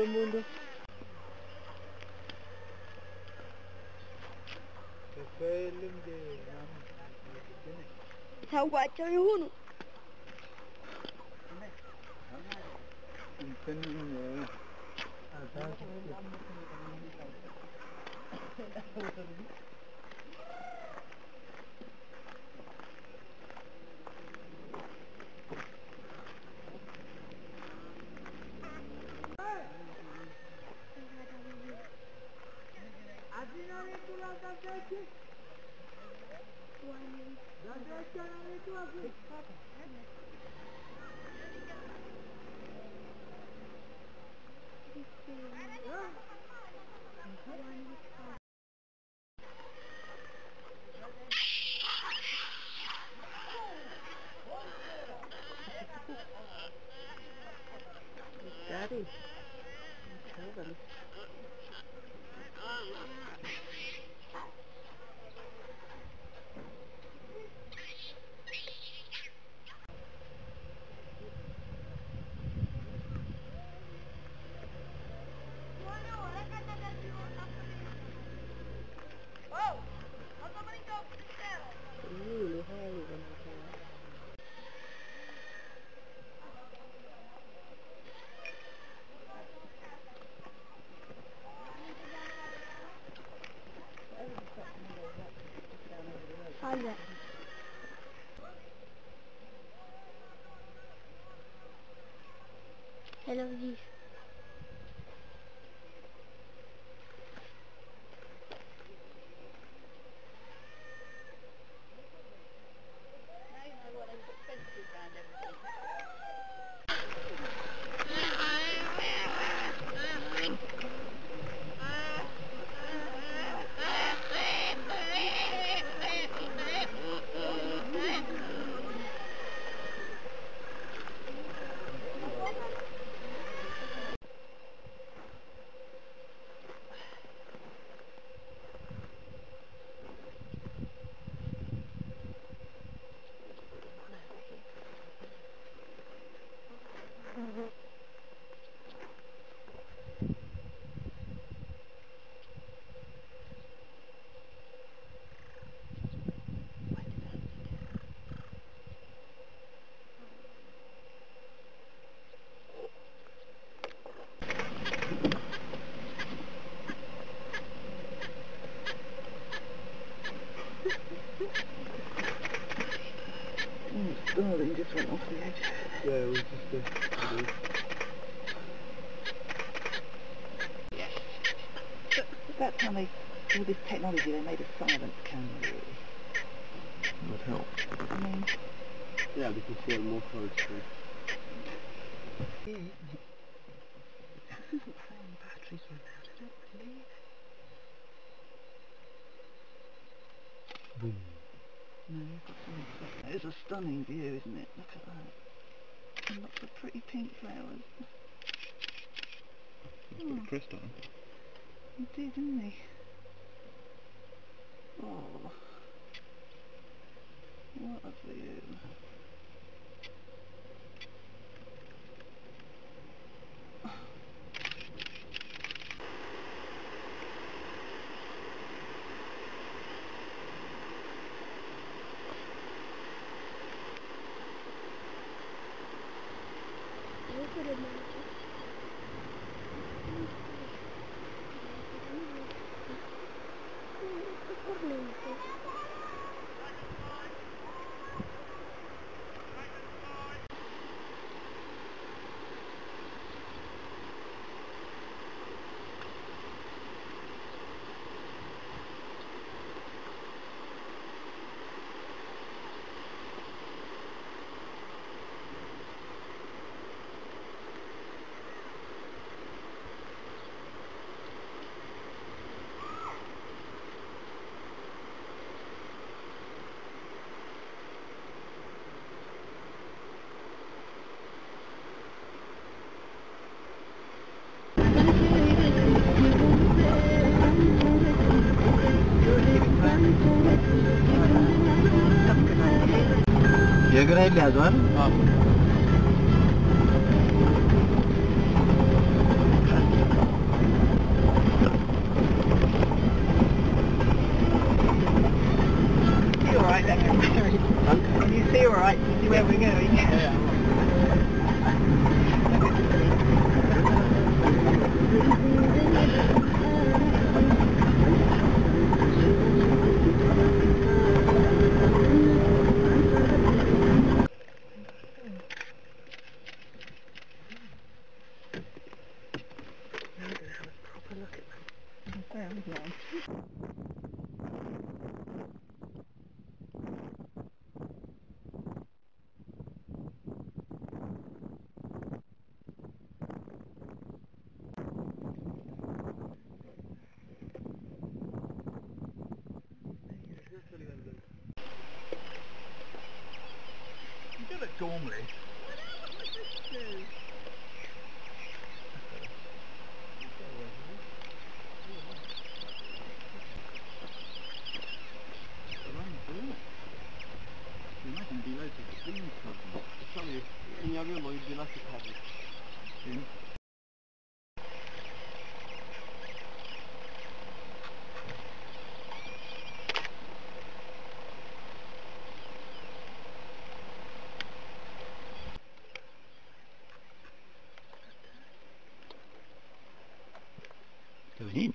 Mundo. Salvaço e uno. I love these. Oh, they just went off the edge. Yeah, it was just About time they, with this technology, they made a silent camera. That would help. I mean... Yeah, we can see it more closely. Yeah. This isn't the same batteries we've had, I don't believe. Boom. No, you've got something to say. It's a stunning view, isn't it? Look at that. And lots of pretty pink flowers. He's got a crest on. He did, didn't he? Oh. What a view. Pirelli doar? Da. You alright, that can carry. Huh? You see alright, you see where we're going. Yeah. Gormley. In.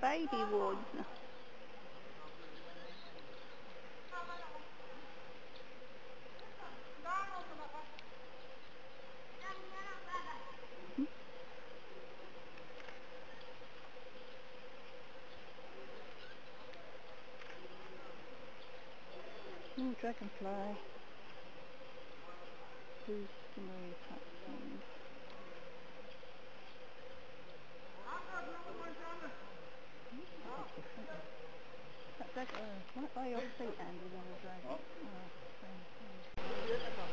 baby woods. Oh, dragonfly. These familiar platforms. That's like right by your feet, Andy, the little dragon. Oh, same thing.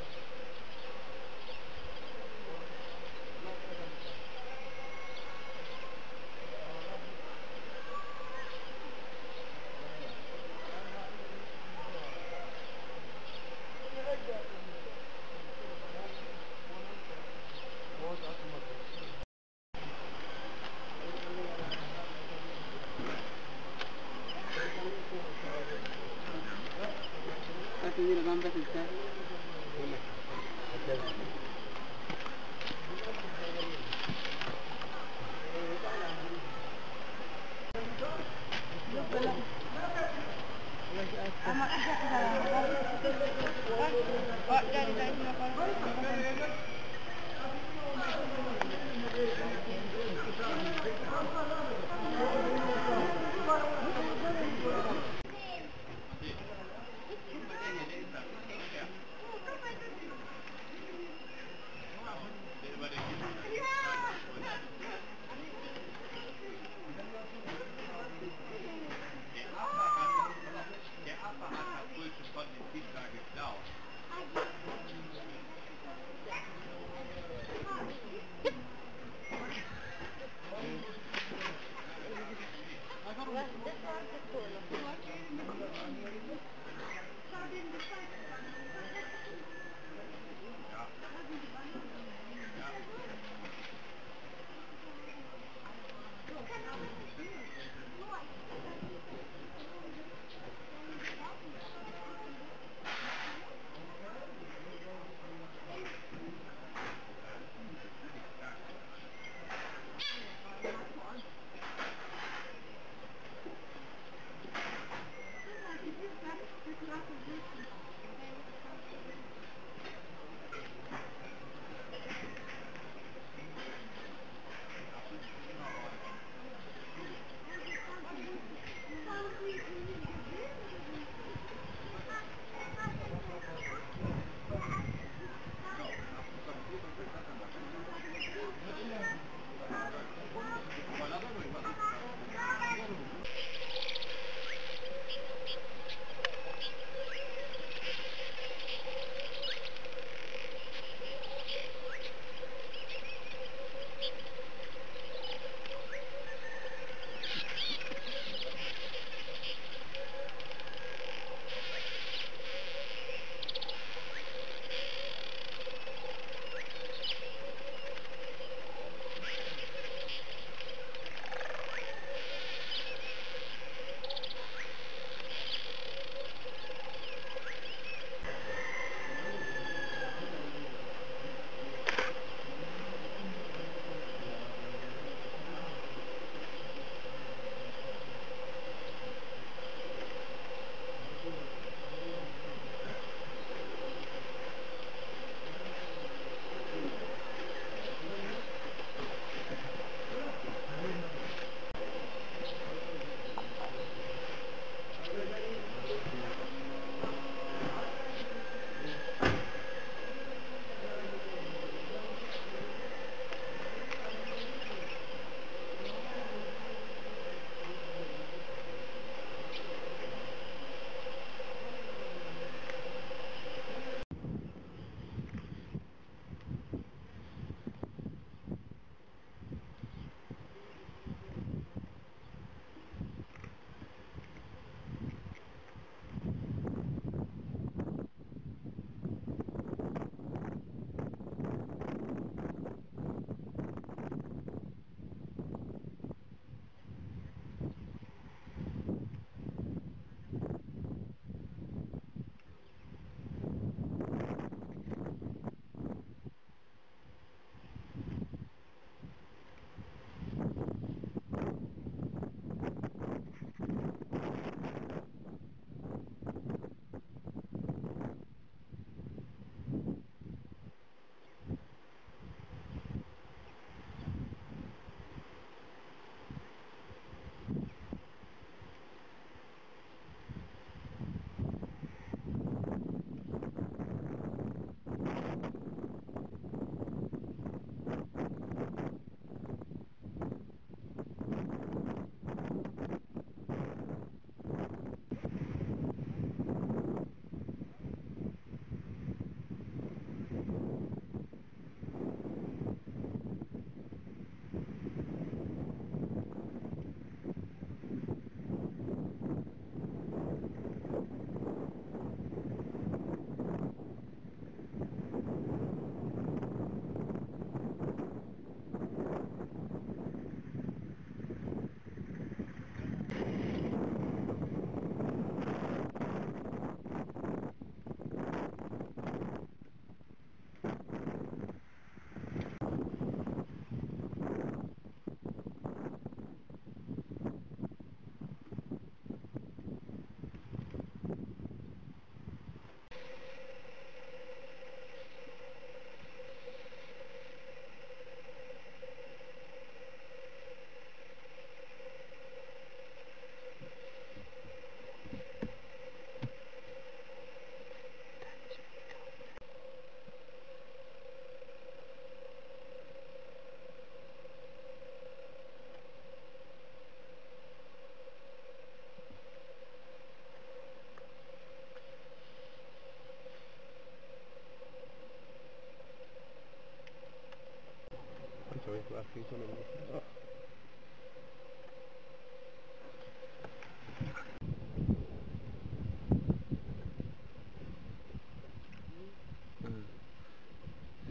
sorry for asking so many questions.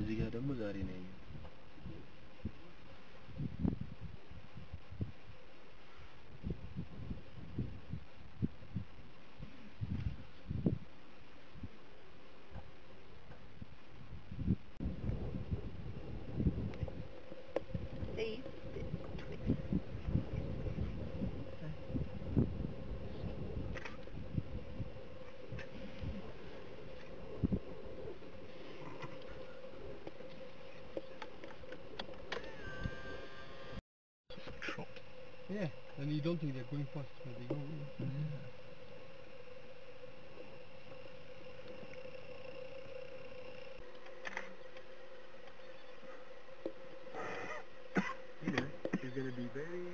እዚህ ጋር ደግሞ ዛሬ ነው ያየው Yeah, and you don't think they're going past where they go. Yeah. You know, it's going to be very...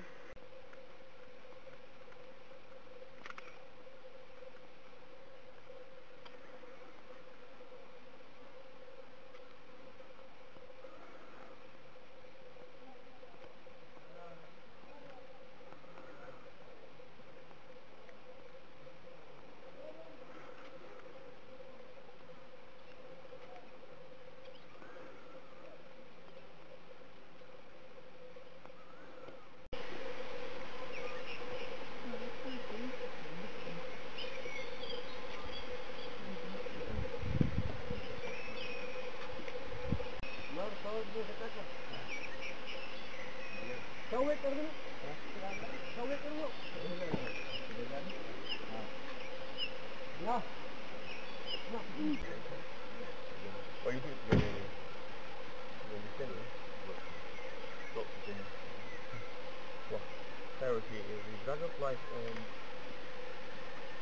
Clarity is the drug of life and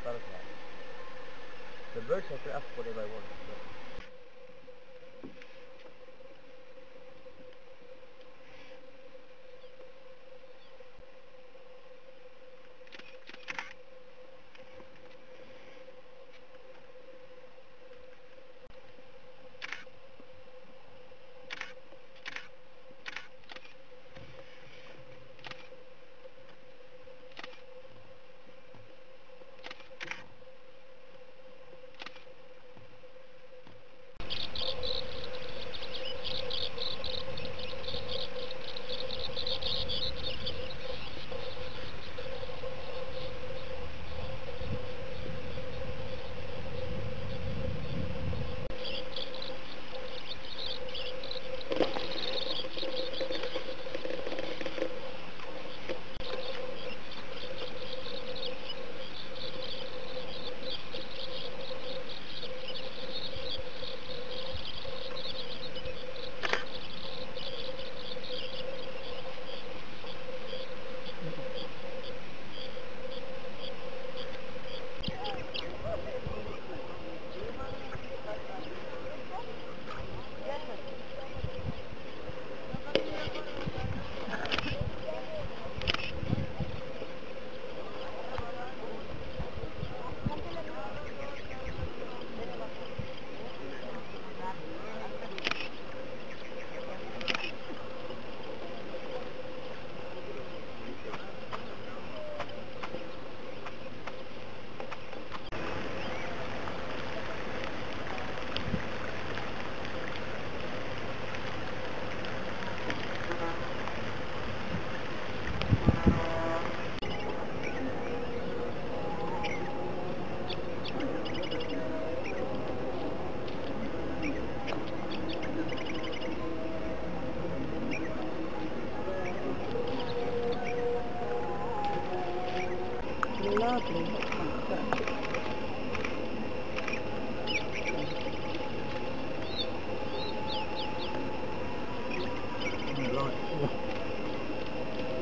butterfly. The birds I can ask whatever I want.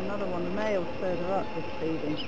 Another one, the male's further up this feeding.